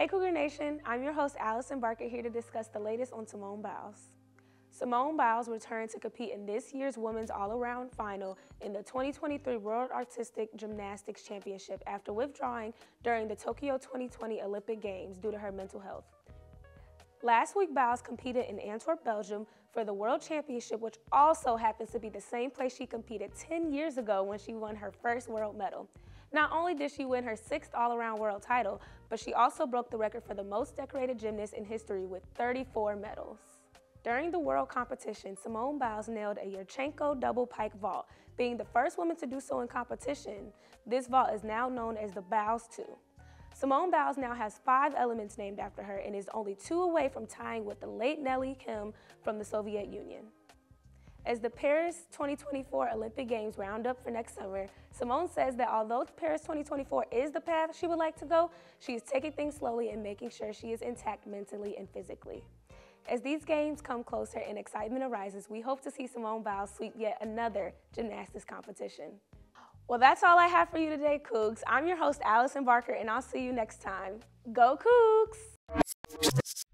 Hey Cougar Nation, I'm your host Allison Barker, here to discuss the latest on Simone Biles. Simone Biles returned to compete in this year's Women's All-Around Final in the 2023 World Artistic Gymnastics Championship after withdrawing during the Tokyo 2020 Olympic Games due to her mental health. Last week, Biles competed in Antwerp, Belgium for the World Championship, which also happens to be the same place she competed 10 years ago when she won her first world medal. Not only did she win her 6th all-around world title, but she also broke the record for the most decorated gymnast in history with 34 medals. During the world competition, Simone Biles nailed a Yerchenko double pike vault, being the first woman to do so in competition. This vault is now known as the Biles II. Simone Biles now has 5 elements named after her and is only 2 away from tying with the late Nellie Kim from the Soviet Union. As the Paris 2024 Olympic Games round up for next summer, Simone says that although Paris 2024 is the path she would like to go, she is taking things slowly and making sure she is intact mentally and physically. As these games come closer and excitement arises, we hope to see Simone Biles sweep yet another gymnastics competition. Well, that's all I have for you today, Cougs. I'm your host, Allison Barker, and I'll see you next time. Go Cougs!